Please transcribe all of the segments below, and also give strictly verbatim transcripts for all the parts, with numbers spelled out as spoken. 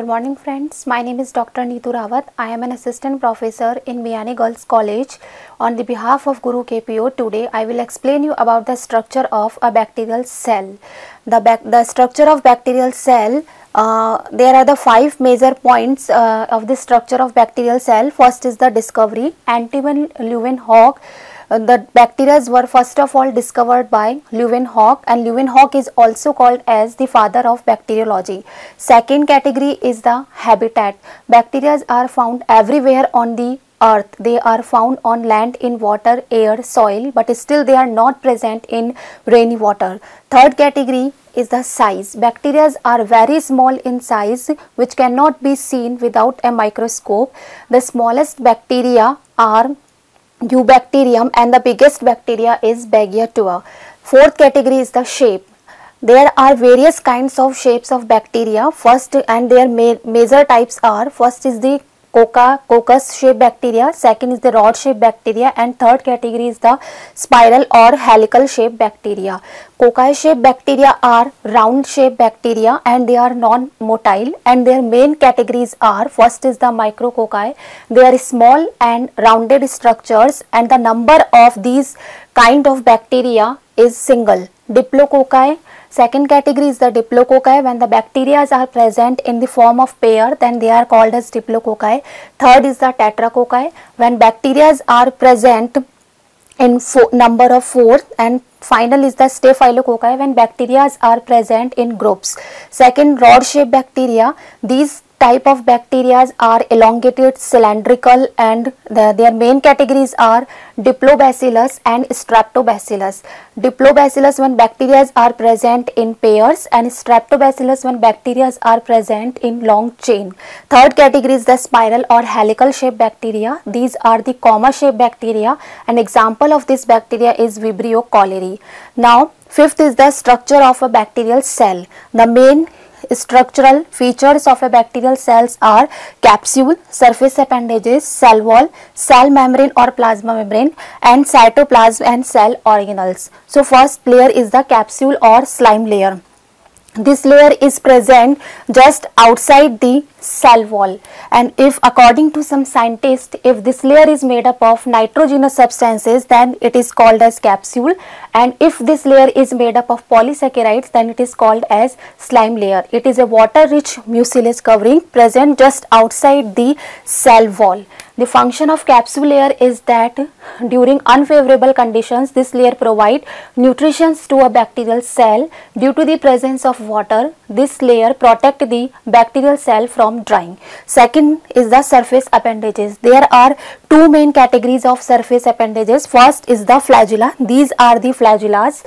Good morning friends, my name is Doctor Neetu Rawat. I am an assistant professor in Biyani Girls College. On the behalf of Guru K P O, today I will explain you about the structure of a bacterial cell. The, bac the structure of bacterial cell, uh, there are the five major points uh, of the structure of bacterial cell. First is the discovery. Antoni van Leeuwenhoek. Uh, the bacteria were first of all discovered by Leeuwenhoek, and Leeuwenhoek is also called as the father of bacteriology. Second category is the habitat. Bacteria are found everywhere on the earth. They are found on land, in water, air, soil, but still they are not present in rainy water. Third category is the size. Bacteria are very small in size, which cannot be seen without a microscope. The smallest bacteria are New bacterium, and the biggest bacteria is Bagiatoa. Fourth category is the shape. There are various kinds of shapes of bacteria. First, and their ma major types are, first is the Coccus shape bacteria, second is the rod shape bacteria, and third category is the spiral or helical shape bacteria. Coccus shape bacteria are round shape bacteria and they are non-motile, and their main categories are, first is the micrococci. They are small and rounded structures, and the number of these kind of bacteria is single. Diplococci. Second category is the diplococci. When the bacteria are present in the form of pair, then they are called as diplococci. Third is the tetracoccus. When bacteria are present in number of four, and final is the staphylococci when bacteria are present in groups. Second, rod shaped bacteria. These type of bacteria are elongated, cylindrical, and the, their main categories are diplobacillus and streptobacillus. Diplobacillus when bacteria are present in pairs, and streptobacillus when bacteria are present in long chain. Third category is the spiral or helical shape bacteria. These are the comma shape bacteria. An example of this bacteria is vibrio cholerae. Now, fifth is the structure of a bacterial cell. The main structural features of a bacterial cells are capsule, surface appendages, cell wall, cell membrane or plasma membrane, and cytoplasm and cell organelles. So first layer is the capsule or slime layer. This layer is present just outside the cell wall, and if according to some scientists, if this layer is made up of nitrogenous substances, then it is called as capsule, and if this layer is made up of polysaccharides, then it is called as slime layer. It is a water rich mucilage covering present just outside the cell wall. The function of capsule layer is that during unfavorable conditions, this layer provides nutrition to a bacterial cell. Due to the presence of water, this layer protects the bacterial cell from drying. Second is the surface appendages. There are two main categories of surface appendages. First is the flagella. These are the flagellas.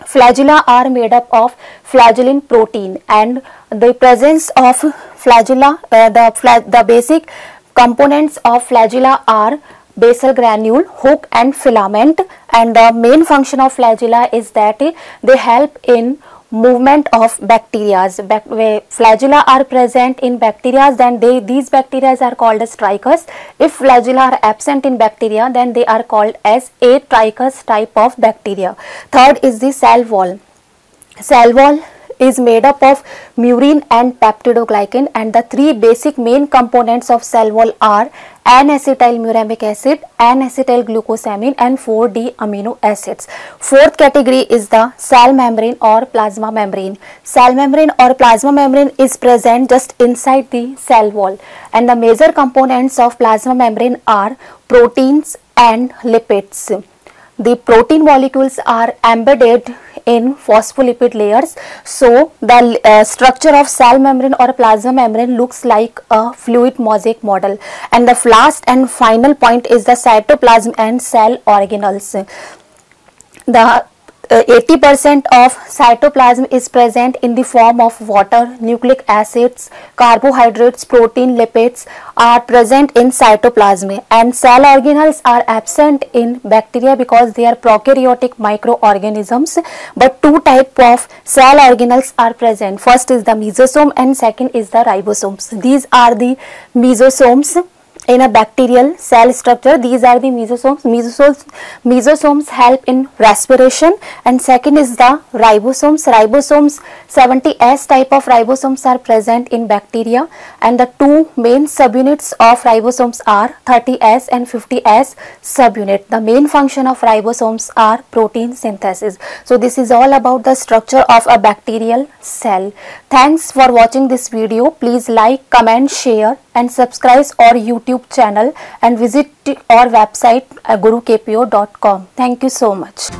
Flagella are made up of flagellin protein, and the presence of flagella, uh, the, flag the basic components of flagella are basal granule, hook and filament, and the main function of flagella is that they help in movement of bacteria. Bac where flagella are present in bacteria, then they, these bacteria are called as trichus. If flagella are absent in bacteria, then they are called as atrichous type of bacteria. Third is the cell wall. Cell wall is made up of murine and peptidoglycan, and the three basic main components of cell wall are N-acetyl muramic acid, N-acetyl glucosamine, and four D amino acids. Fourth category is the cell membrane or plasma membrane. Cell membrane or plasma membrane is present just inside the cell wall, and the major components of plasma membrane are proteins and lipids. The protein molecules are embedded in phospholipid layers, so the uh, structure of cell membrane or plasma membrane looks like a fluid mosaic model. And the last and final point is the cytoplasm and cell organelles. The eighty percent uh, of cytoplasm is present in the form of water. Nucleic acids, carbohydrates, protein, lipids are present in cytoplasm, and cell organelles are absent in bacteria because they are prokaryotic microorganisms. But two types of cell organelles are present. First is the mesosome and second is the ribosomes. These are the mesosomes, in a bacterial cell structure. These are the mesosomes. mesosomes mesosomes help in respiration, and second is the ribosomes. Ribosomes, seventy S type of ribosomes are present in bacteria, and the two main subunits of ribosomes are thirty S and fifty S subunit. The main function of ribosomes are protein synthesis. So this is all about the structure of a bacterial cell. Thanks for watching this video. Please like, comment, share and subscribe our YouTube channel, and visit our website uh, guru K P O dot com. Thank you so much.